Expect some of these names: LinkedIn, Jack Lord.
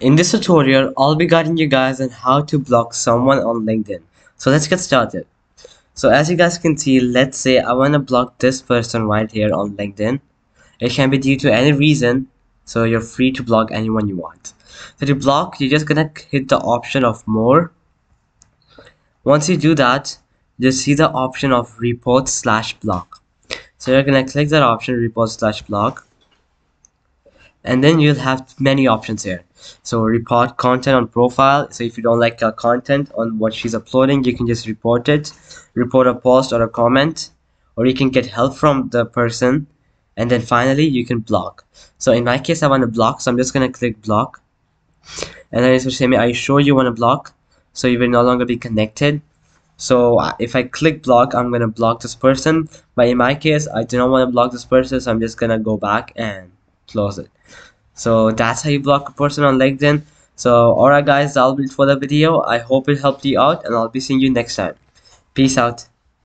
In this tutorial, I'll be guiding you guys on how to block someone on LinkedIn. So let's get started. So as you guys can see, let's say I want to block this person right here on LinkedIn. It can be due to any reason, so you're free to block anyone you want. So to block, you're just gonna hit the option of more. Once you do that, you'll see the option of report/block. So you're gonna click that option, report/block. And then you'll have many options here. So report content on profile. So if you don't like her content on what she's uploading, you can just report it. Report a post or a comment, or you can get help from the person. And then finally, you can block. So in my case, I want to block, so I'm just going to click block. And then it's going to say me, are you sure you want to block? So you will no longer be connected. So if I click block, I'm going to block this person. But in my case, I do not want to block this person, so I'm just going to go back and close it. So that's how you block a person on LinkedIn. So alright guys, that'll be it for the video. I hope it helped you out, and I'll be seeing you next time. Peace out.